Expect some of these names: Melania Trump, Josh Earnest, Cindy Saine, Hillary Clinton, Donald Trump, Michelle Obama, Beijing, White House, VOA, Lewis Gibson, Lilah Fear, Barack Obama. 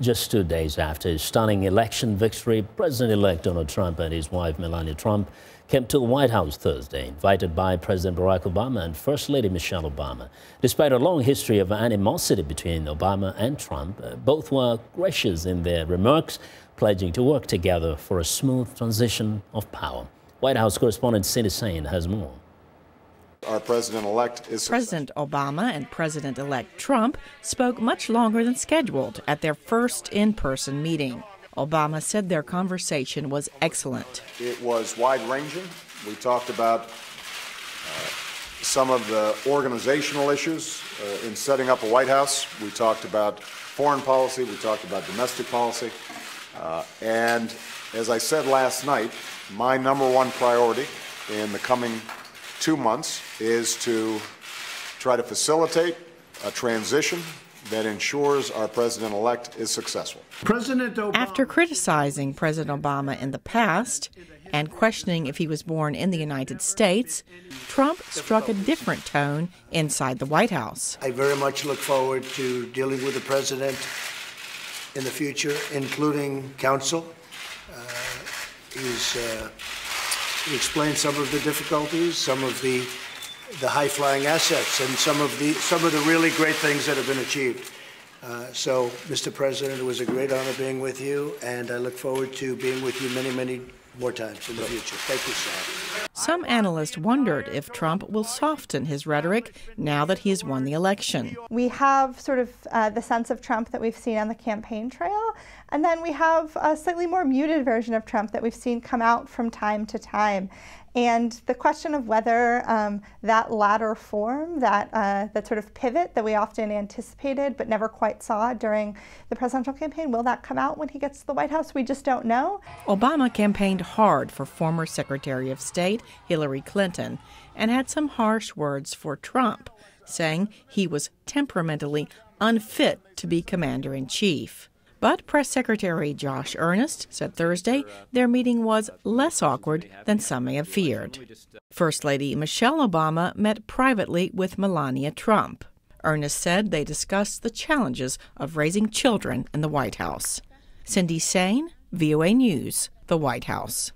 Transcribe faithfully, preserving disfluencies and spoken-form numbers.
Just two days after his stunning election victory, President-elect Donald Trump and his wife Melania Trump came to the White House Thursday, invited by President Barack Obama and First Lady Michelle Obama. Despite a long history of animosity between Obama and Trump, both were gracious in their remarks, pledging to work together for a smooth transition of power. White House correspondent Cindy Saine has more. Our president-elect is... President Obama and President-elect Trump spoke much longer than scheduled at their first in-person meeting. Obama said their conversation was excellent. It was wide-ranging. We talked about uh, some of the organizational issues uh, in setting up a White House. We talked about foreign policy. We talked about domestic policy. Uh, and as I said last night, my number one priority in the coming two months is to try to facilitate a transition that ensures our president-elect is successful. President Obama. After criticizing President Obama in the past and questioning if he was born in the United States, Trump struck a different tone inside the White House. I very much look forward to dealing with the president in the future, including counsel. Uh, he's... Uh, He explained some of the difficulties, some of the the high-flying assets, and some of the some of the really great things that have been achieved. Uh, so, Mister President, it was a great honor being with you, and I look forward to being with you many, many more times in the future. Thank you, sir. Some analysts wondered if Trump will soften his rhetoric now that he has won the election. We have sort of uh, the sense of Trump that we've seen on the campaign trail, and then we have a slightly more muted version of Trump that we've seen come out from time to time. And the question of whether um, that latter form, that, uh, that sort of pivot that we often anticipated but never quite saw during the presidential campaign, will that come out when he gets to the White House? We just don't know. Obama campaigned hard for former Secretary of State Hillary Clinton and had some harsh words for Trump, saying he was temperamentally unfit to be commander-in-chief. But Press Secretary Josh Earnest said Thursday their meeting was less awkward than some may have feared. First Lady Michelle Obama met privately with Melania Trump. Earnest said they discussed the challenges of raising children in the White House. Cindy Saine, V O A News, the White House.